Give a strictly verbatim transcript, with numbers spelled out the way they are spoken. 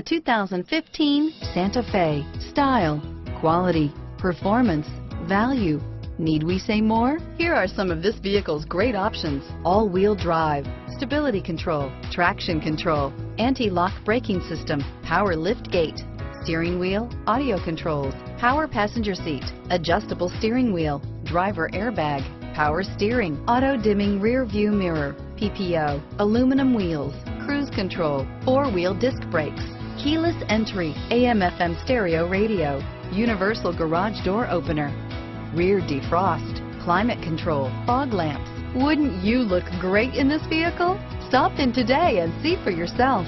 The two thousand fifteen Santa Fe. Style, quality, performance, value. Need we say more? Here are some of this vehicle's great options. All-wheel drive, stability control, traction control, anti-lock braking system, power lift gate, steering wheel audio controls, power passenger seat, adjustable steering wheel, driver airbag, power steering, auto-dimming rear view mirror, P P O, aluminum wheels, cruise control, four-wheel disc brakes, keyless entry, A M F M stereo radio, universal garage door opener, rear defrost, climate control, fog lamps. Wouldn't you look great in this vehicle? Stop in today and see for yourself.